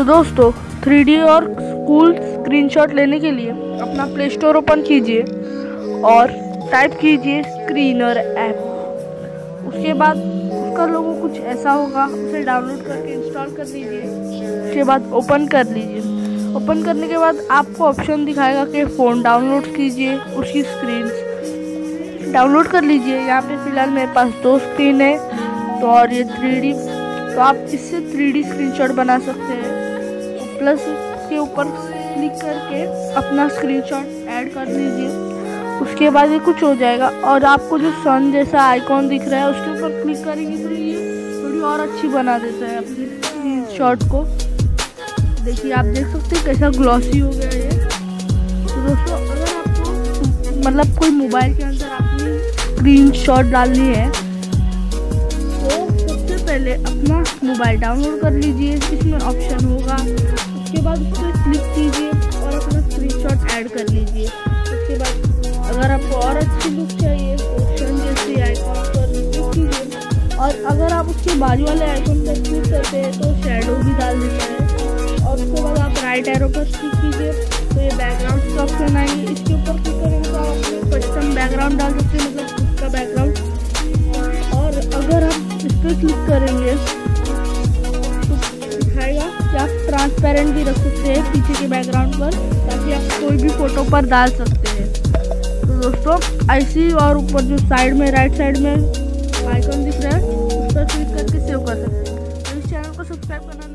तो दोस्तों 3D और स्कूल स्क्रीनशॉट लेने के लिए अपना प्ले स्टोर ओपन कीजिए और टाइप कीजिए स्क्रीनर ऐप। उसके बाद उसका लोगो कुछ ऐसा होगा, उसे डाउनलोड करके इंस्टॉल कर लीजिए। उसके बाद ओपन कर लीजिए। ओपन करने के बाद आपको ऑप्शन दिखाएगा कि फ़ोन डाउनलोड कीजिए, उसकी स्क्रीन डाउनलोड कर लीजिए। यहाँ पे फ़िलहाल मेरे पास 2 स्क्रीन है तो और ये 3D, तो आप इससे 3D स्क्रीनशॉट बना सकते हैं। प्लस के ऊपर क्लिक करके अपना स्क्रीनशॉट ऐड कर लीजिए। उसके बाद ये कुछ हो जाएगा और आपको जो सन जैसा आइकॉन दिख रहा है उसके ऊपर क्लिक करेंगे तो ये थोड़ी और अच्छी बना देता है अपनी स्क्रीनशॉट को। देखिए आप देख सकते हैं कैसा ग्लॉसी हो गया है। तो दोस्तों अगर आपको मतलब कोई मोबाइल के अंदर आपने स्क्रीनशॉट डालनी है तो सबसे पहले अपना मोबाइल डाउनलोड कर लीजिए, इसमें ऑप्शन होगा। उसके बाद उस पर क्लिक कीजिए और अपना स्क्रीनशॉट ऐड कर लीजिए। उसके बाद अगर आपको और अच्छी लुक चाहिए ऑप्शन जैसे आइकॉन पर क्लिक कीजिए और अगर आप उसके बाजू वाले आइकॉन पर क्लिक करते हैं तो शेडो भी डाल देता है। और उसके बाद आप राइट एरो पर क्लिक कीजिए तो ये बैकग्राउंड का ऑप्शन आएंगे। इसके ऊपर क्लिक करेंगे तो आप कस्टम बैकग्राउंड डाल सकते हैं, मतलब उसका बैकग्राउंड। और अगर आप इस पर क्लिक करेंगे आप ट्रांसपेरेंट भी रख सकते हैं पीछे के बैकग्राउंड पर, ताकि आप कोई भी फोटो पर डाल सकते हैं। तो दोस्तों ऐसी और ऊपर जो साइड में राइट साइड में आइकॉन दिख रहा है उस पर क्लिक करके सेव कर सकते हैं। तो इस चैनल को सब्सक्राइब करना।